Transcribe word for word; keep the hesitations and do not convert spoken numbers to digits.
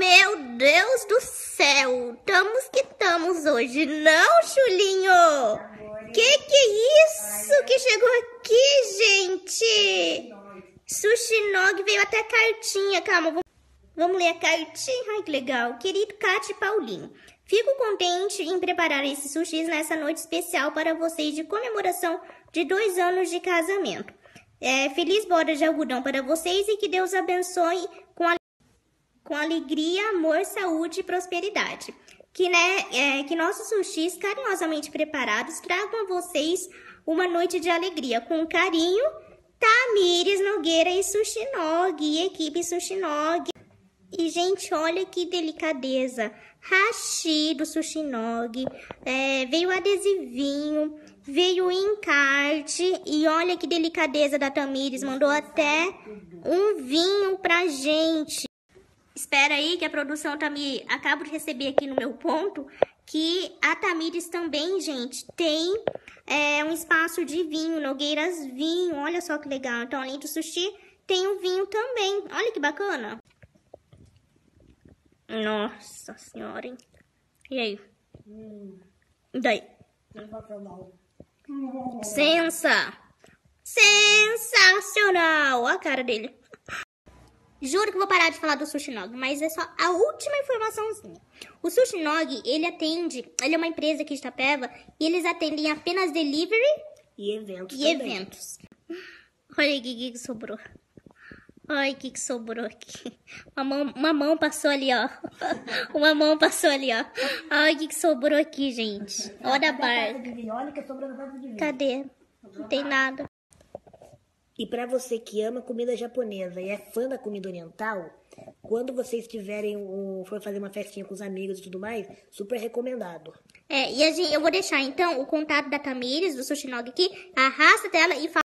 Meu Deus do céu, estamos que estamos hoje, não, Chulinho? Que que é isso que chegou aqui, gente? Sushinogue veio até cartinha, calma, vamos... Vamos ler a cartinha. Ai, que legal. Querido Cate Paulinho, fico contente em preparar esses sushis nessa noite especial para vocês de comemoração de dois anos de casamento. É, feliz boda de algodão para vocês e que Deus abençoe com, a... com alegria, amor, saúde e prosperidade. Que, né, é, que nossos sushis carinhosamente preparados tragam a vocês uma noite de alegria. Com carinho, Tamires Nogueira e Sushinogue, e equipe Sushinogue. E, gente, olha que delicadeza. Hashi do Sushinogue. É, veio adesivinho. Veio encarte. E olha que delicadeza da Tamires. Mandou até um vinho pra gente. Espera aí que a produção tá me... Acabo de receber aqui no meu ponto que a Tamires também, gente, tem é, um espaço de vinho. Nogueiras Vinho. Olha só que legal. Então, além do sushi, tem o vinho também. Olha que bacana. Nossa senhora, hein? E aí? Hum. E daí? Sensa! Sensacional! Olha a cara dele. Juro que vou parar de falar do Sushinogue, mas é só a última informaçãozinha. O Sushinogue, ele atende... Ele é uma empresa aqui de Itapeva e eles atendem apenas delivery e eventos. E também. eventos. Olha o que sobrou. Ai, o que, que sobrou aqui? Uma mão, uma mão passou ali, ó. Uma mão passou ali, ó. Ai, o que, que sobrou aqui, gente? Ó da barra. Cadê? Não tem nada. E pra você que ama comida japonesa e é fã da comida oriental, quando vocês tiverem um... for fazer uma festinha com os amigos e tudo mais, super recomendado. É, e a gente, eu vou deixar, então, o contato da Tamires, do Sushinogue aqui. Arrasta dela e fala...